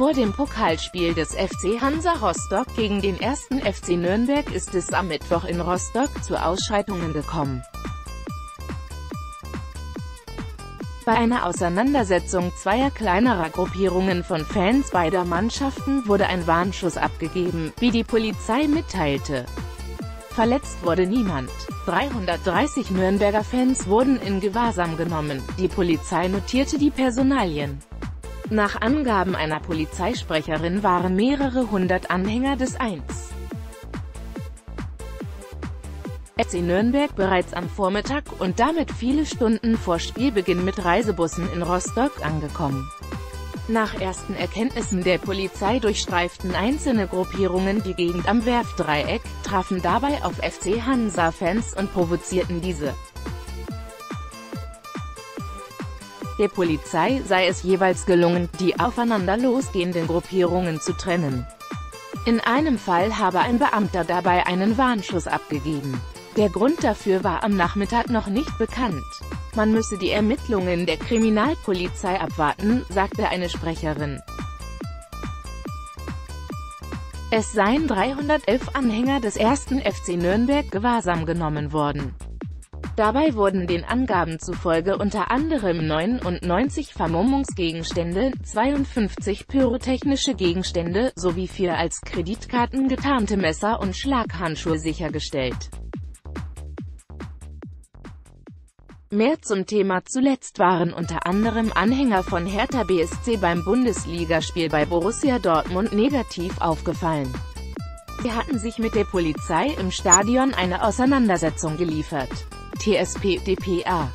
Vor dem Pokalspiel des FC Hansa Rostock gegen den 1. FC Nürnberg ist es am Mittwoch in Rostock zu Ausscheidungen gekommen. Bei einer Auseinandersetzung zweier kleinerer Gruppierungen von Fans beider Mannschaften wurde ein Warnschuss abgegeben, wie die Polizei mitteilte. Verletzt wurde niemand. 330 Nürnberger Fans wurden in Gewahrsam genommen, die Polizei notierte die Personalien. Nach Angaben einer Polizeisprecherin waren mehrere hundert Anhänger des 1. FC Nürnberg bereits am Vormittag und damit viele Stunden vor Spielbeginn mit Reisebussen in Rostock angekommen. Nach ersten Erkenntnissen der Polizei durchstreiften einzelne Gruppierungen die Gegend am Werfdreieck, trafen dabei auf FC Hansa-Fans und provozierten diese. Der Polizei sei es jeweils gelungen, die aufeinander losgehenden Gruppierungen zu trennen. In einem Fall habe ein Beamter dabei einen Warnschuss abgegeben. Der Grund dafür war am Nachmittag noch nicht bekannt. Man müsse die Ermittlungen der Kriminalpolizei abwarten, sagte eine Sprecherin. Es seien 311 Anhänger des 1. FC Nürnberg gewahrsam genommen worden. Dabei wurden den Angaben zufolge unter anderem 99 Vermummungsgegenstände, 52 pyrotechnische Gegenstände sowie 4 als Kreditkarten getarnte Messer und Schlaghandschuhe sichergestellt. Mehr zum Thema: Zuletzt waren unter anderem Anhänger von Hertha BSC beim Bundesligaspiel bei Borussia Dortmund negativ aufgefallen. Sie hatten sich mit der Polizei im Stadion eine Auseinandersetzung geliefert. TSPDPA